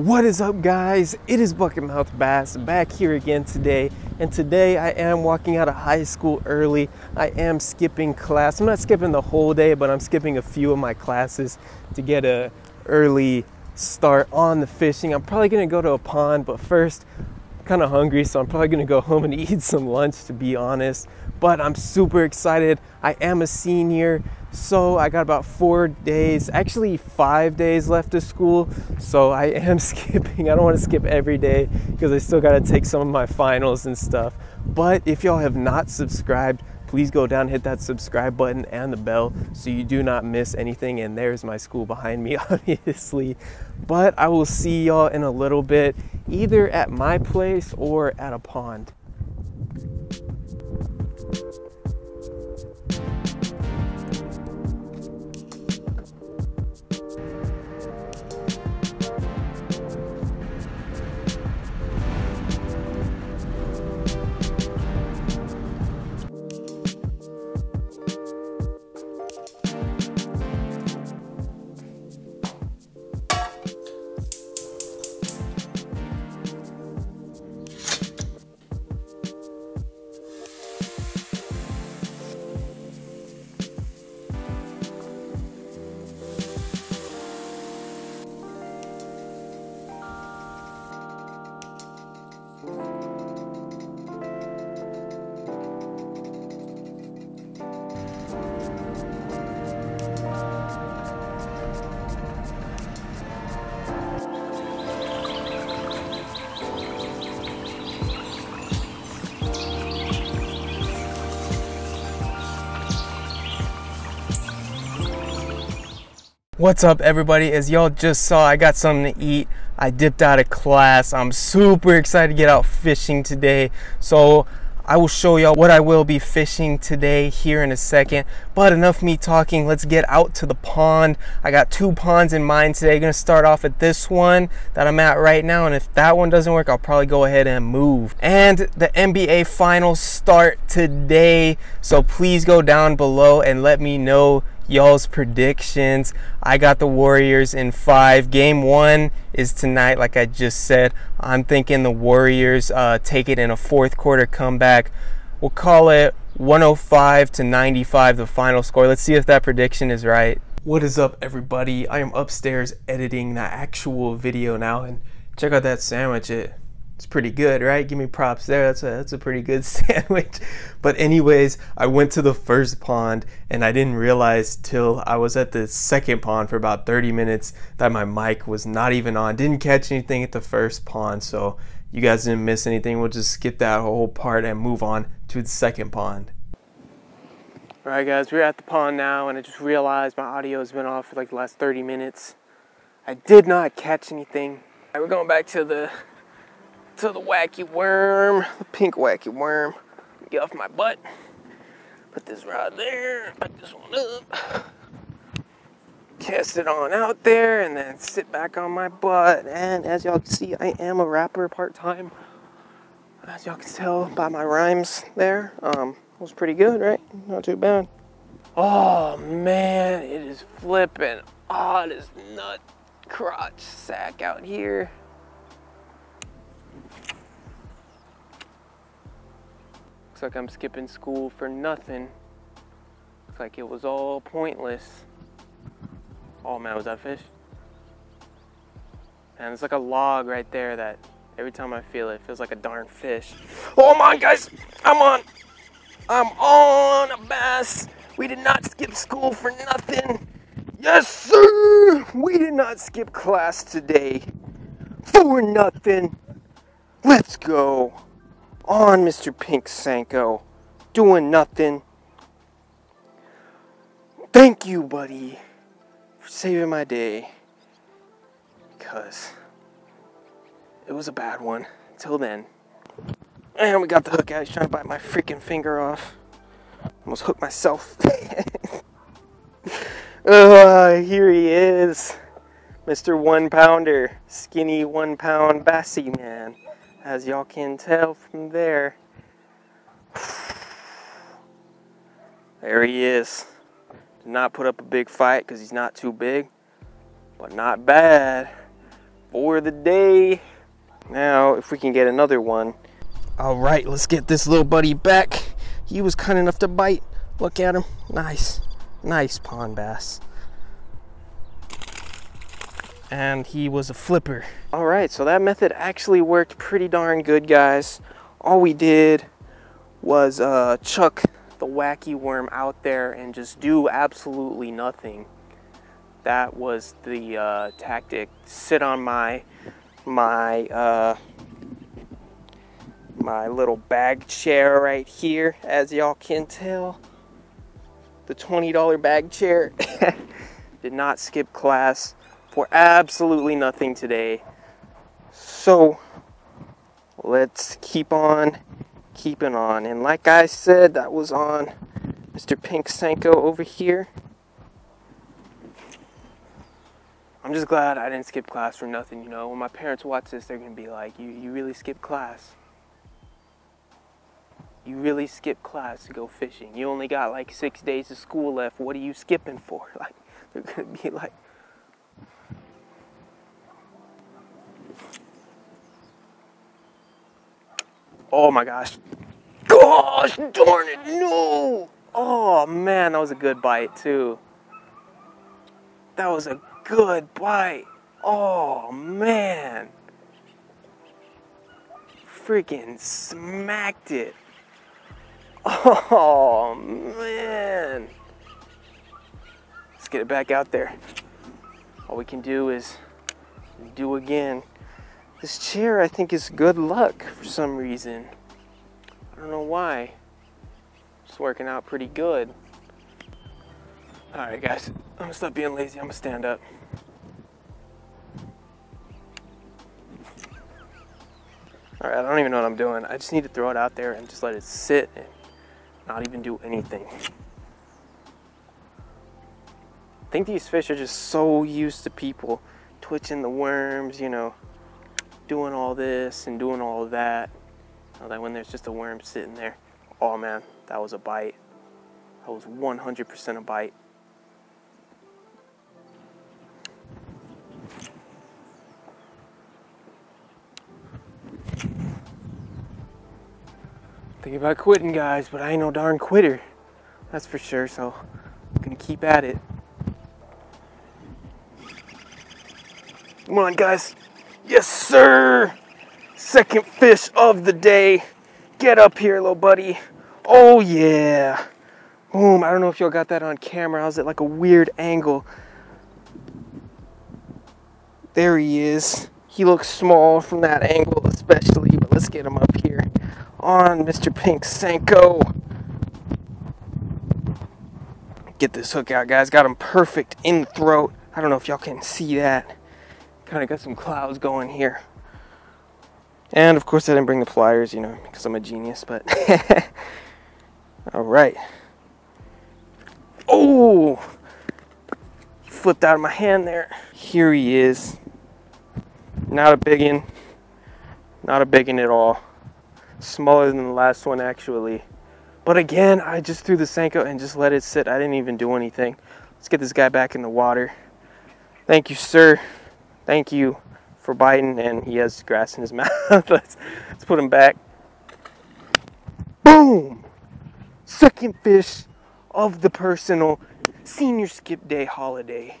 What is up, guys? It is Bucket Mouth Bass back here again today, and today I am walking out of high school early. I am skipping class. I'm not skipping the whole day, but I'm skipping a few of my classes to get an early start on the fishing. I'm probably gonna go to a pond, but first I'm kind of hungry, so I'm probably gonna go home and eat some lunch, to be honest. But I'm super excited. I am a senior, so I got about 4 days, actually 5 days left of school. So I am skipping. I don't want to skip every day because I still got to take some of my finals and stuff. But if y'all have not subscribed, please go down, hit that subscribe button and the bell so you do not miss anything. And there's my school behind me, obviously. But I will see y'all in a little bit, either at my place or at a pond. What's up, everybody? As y'all just saw, I got something to eat. I dipped out of class. I'm super excited to get out fishing today. So I will show y'all what I will be fishing today here in a second. But enough me talking, let's get out to the pond. I got two ponds in mind today. I'm gonna start off at this one that I'm at right now. And if that one doesn't work, I'll probably go ahead and move. And the NBA finals start today. So please go down below and let me know y'all's predictions. I got the Warriors in 5. Game 1 is tonight, like I just said. I'm thinking the Warriors take it in a fourth quarter comeback. We'll call it 105-95, the final score. Let's see if that prediction is right. What is up, everybody? I am upstairs editing the actual video now, and check out that sandwich. It's pretty good, right? Give me props there. That's a pretty good sandwich. But anyways, I went to the first pond and I didn't realize till I was at the second pond for about 30 minutes that my mic was not even on. Didn't catch anything at the first pond, so you guys didn't miss anything. We'll just skip that whole part and move on to the second pond. All right, guys, we're at the pond now, and I just realized my audio has been off for like the last 30 minutes. I did not catch anything. All right, we're going back to the wacky worm, the pink wacky worm. Get off my butt. Put this rod there, put this one up. Cast it on out there and then sit back on my butt. And as y'all can see, I am a rapper part-time. As y'all can tell by my rhymes there, it was pretty good, right? Not too bad. Oh man, it is flipping hot as nut crotch sack out here. Looks like I'm skipping school for nothing. Looks like it was all pointless. Oh man, was that fish? Man, it's like a log right there that every time I feel it, it feels like a darn fish. Oh, I'm on, guys! I'm on! I'm on a bass! We did not skip school for nothing! Yes, sir! We did not skip class today for nothing! Let's go! On Mr. Pink Senko, doing nothing. Thank you, buddy, for saving my day, because it was a bad one till then. And we got the hook out. He's trying to bite my freaking finger off. Almost hooked myself. Here he is, Mr. 1 pounder, skinny 1 pound bassy man. As y'all can tell from there. There he is. Did not put up a big fight because he's not too big. But not bad. for the day. Now, if we can get another one. All right, let's get this little buddy back. He was kind enough to bite. Look at him. Nice, nice pond bass. And he was a flipper. All right, so that method actually worked pretty darn good, guys. All we did was chuck the wacky worm out there and just do absolutely nothing. That was the tactic. Sit on my little bag chair right here, as y'all can tell. The $20 bag chair. Did not skip class for absolutely nothing today. So let's keep on keeping on. And like I said, that was on Mr. Pink Senko over here. I'm just glad I didn't skip class for nothing, you know. When my parents watch this, they're gonna be like, you really skipped class. You really skipped class to go fishing. You only got like 6 days of school left. What are you skipping for? Like, they're gonna be like, oh my gosh. Gosh darn it, no! Oh man, that was a good bite too. That was a good bite. Oh man. Freaking smacked it. Oh man. Let's get it back out there. All we can do is do again. This chair, I think, is good luck for some reason. I don't know why. It's working out pretty good. All right, guys, I'm gonna stop being lazy. I'm gonna stand up. All right, I don't even know what I'm doing. I just need to throw it out there and just let it sit and not even do anything. I think these fish are just so used to people twitching the worms, you know, doing all this and doing all of that, you know, that when there's just a worm sitting there. Oh man, that was a bite. That was 100% a bite. Thinking about quitting, guys, but I ain't no darn quitter, that's for sure, so I'm gonna keep at it. Come on, guys. Yes, sir! Second fish of the day. Get up here, little buddy. Oh, yeah. Boom. I don't know if y'all got that on camera. I was at like a weird angle. There he is. He looks small from that angle especially, but let's get him up here on Mr. Pink Senko. Get this hook out, guys. Got him perfect in the throat. I don't know if y'all can see that. Kind of got some clouds going here, and of course I didn't bring the pliers, you know, because I'm a genius, but all right. Oh, he flipped out of my hand there. Here he is. Not a big one, not a big one at all. Smaller than the last one actually, but again, I just threw the Senko and just let it sit. I didn't even do anything. Let's get this guy back in the water. Thank you, sir. Thank you for biting, and he has grass in his mouth. Let's put him back. Boom! Second fish of the personal senior skip day holiday.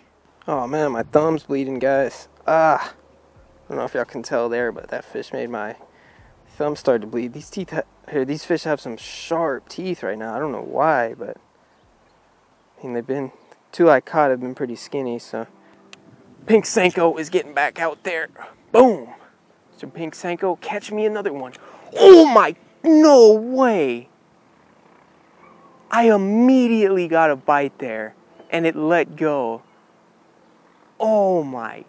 Oh man, my thumb's bleeding, guys. Ah, I don't know if y'all can tell there, but that fish made my thumb start to bleed. These teeth, these fish have some sharp teeth right now. I don't know why, but I mean, they've been, two I caught have been pretty skinny, so. Pink Senko is getting back out there. Boom. Mr. Pink Senko, catch me another one. Oh my, no way. I immediately got a bite there and it let go. Oh my.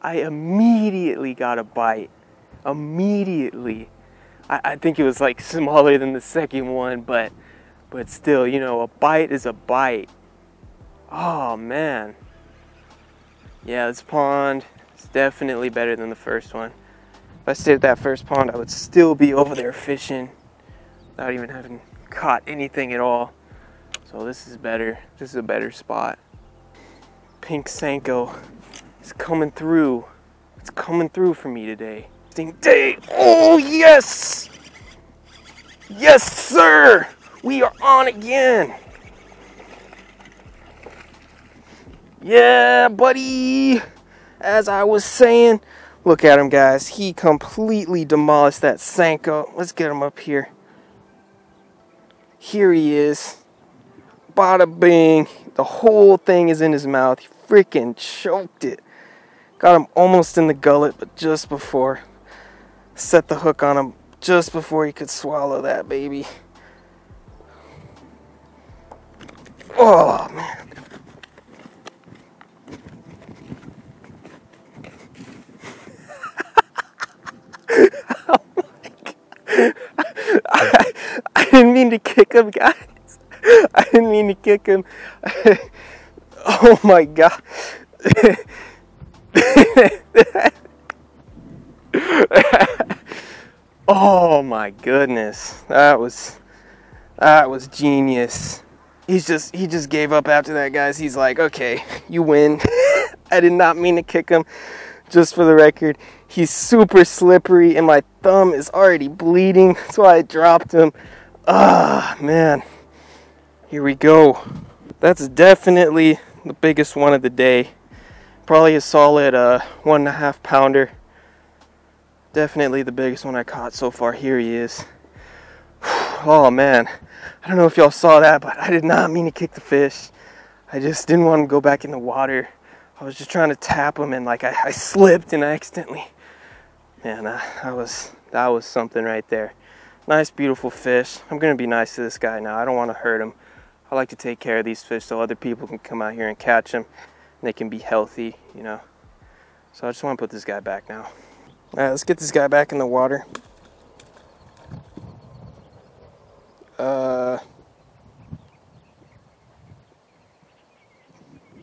I immediately got a bite. Immediately. I think it was like smaller than the second one, but still, you know, a bite is a bite. Oh man. Yeah, this pond is definitely better than the first one. If I stayed at that first pond, I would still be over there fishing without even having caught anything at all. So this is better. This is a better spot. Pink Senko is coming through. It's coming through for me today. Ding day! Oh yes! Yes sir! We are on again! Yeah buddy! As I was saying, look at him guys, he completely demolished that Senko. Let's get him up here. Here he is. Bada bing. The whole thing is in his mouth. He freaking choked it. Got him almost in the gullet, but just before. Set the hook on him just before he could swallow that baby. Oh man. Oh my God. I didn't mean to kick him, guys. I didn't mean to kick him. Oh my God. Oh my goodness. That was genius. He just gave up after that, guys. He's like, okay, you win. I did not mean to kick him, just for the record. He's super slippery and my thumb is already bleeding. That's why I dropped him. Ah, man. Here we go. That's definitely the biggest one of the day. Probably a solid 1.5 pounder. Definitely the biggest one I caught so far. Here he is. Oh man, I don't know if y'all saw that, but I did not mean to kick the fish. I just didn't want him to go back in the water. I was just trying to tap him and like I slipped and I accidentally. Man, that was something right there. Nice beautiful fish. I'm gonna be nice to this guy now. I don't want to hurt him. I like to take care of these fish so other people can come out here and catch them. They can be healthy, you know. So I just want to put this guy back now. All right, let's get this guy back in the water.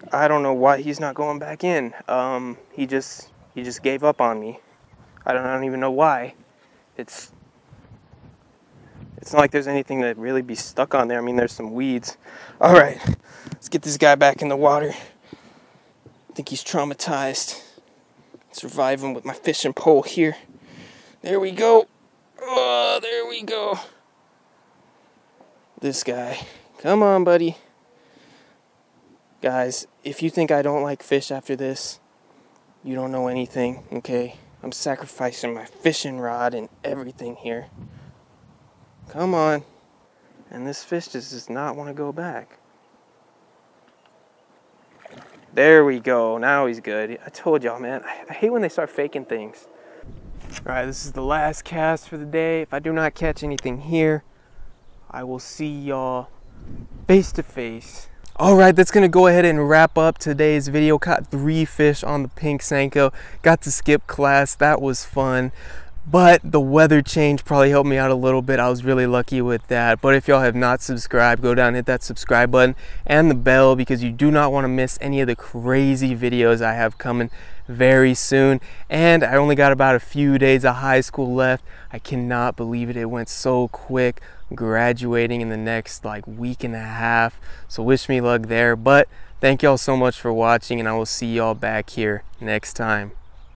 I don't know why he's not going back in. He just gave up on me. I don't even know why. It's not like there's anything that really be stuck on there. I mean, there's some weeds. All right, let's get this guy back in the water. I think he's traumatized. Survive him with my fishing pole here. There we go. Oh, there we go. This guy. Come on, buddy. Guys, if you think I don't like fish after this, you don't know anything, okay? I'm sacrificing my fishing rod and everything here. Come on. And this fish just does not want to go back. There we go, now he's good. I told y'all, man, I hate when they start faking things. All right, this is the last cast for the day. If I do not catch anything here, I will see y'all face to face. All right, that's gonna go ahead and wrap up today's video. Caught 3 fish on the Pink Senko. Got to skip class, that was fun. But the weather change probably helped me out a little bit. I was really lucky with that. But if y'all have not subscribed, go down and hit that subscribe button and the bell, because you do not want to miss any of the crazy videos I have coming very soon. And I only got about a few days of high school left. I cannot believe it. It went so quick, graduating in the next like week and a half. So wish me luck there. But thank y'all so much for watching, and I will see y'all back here next time.